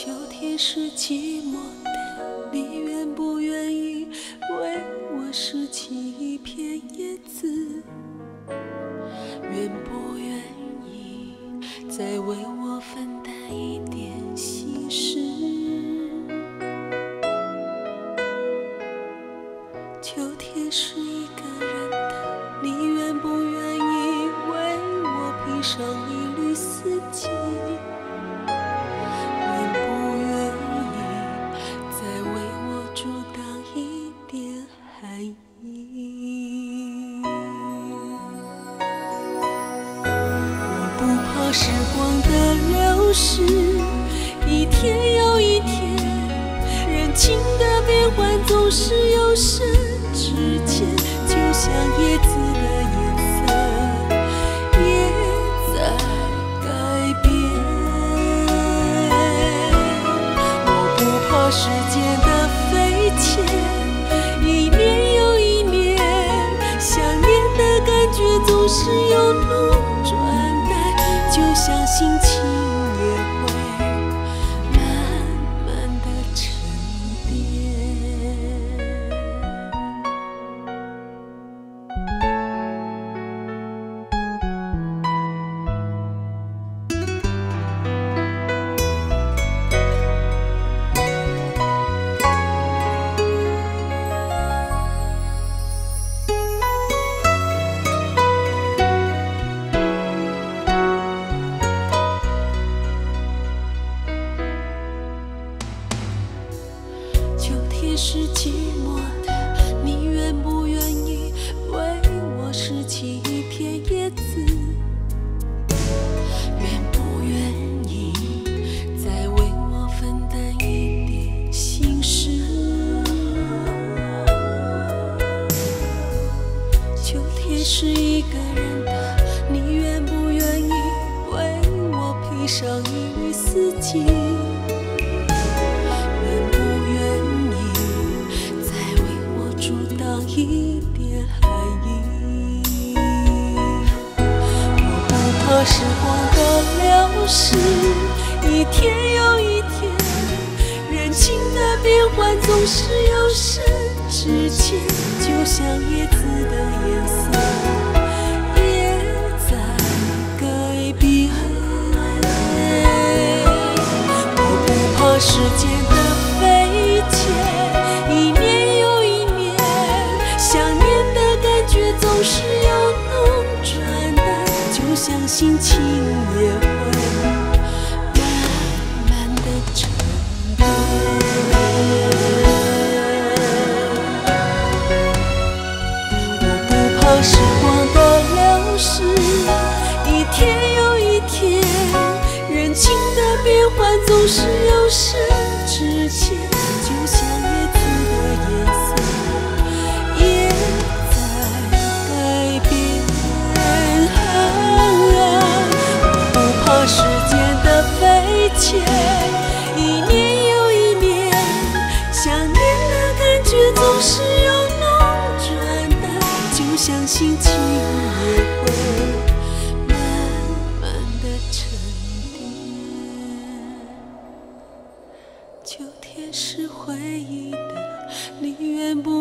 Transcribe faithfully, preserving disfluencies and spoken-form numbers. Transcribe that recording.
秋天是寂寞的，你愿不愿意为我拾起一片叶子？愿不愿意再为我分担一点心事？秋天是一个人的，你愿不愿意为我披上一缕四季？ 时光的流逝，一天又一天，人情的变幻总是有深之间，就像叶子的颜色也在改变。我不怕时间的飞迁，一年又一年，想念的感觉总是有痛。 就像心情也会慢慢的沉淀。是寂寞的，你愿不愿意为我拾起一片叶子？愿不愿意再为我分担一点心事？秋天是一个人的，你愿不愿意为我披上一缕四季？ 一点寒意，我不怕时光的流逝，一天又一天，人情的变幻总是有深之间，就像叶子的颜色也在改变。我不怕时间的飞迁，一年。 总是由浓转淡，就像心情也会慢慢的沉淀。我不怕时光的流逝，一天又一天，人情的变幻总是有深之间，就像叶子的颜色。 一年又一年，想念的感觉总是由浓转淡，就像心情也会慢慢的沉淀。秋天是回忆的，你愿不？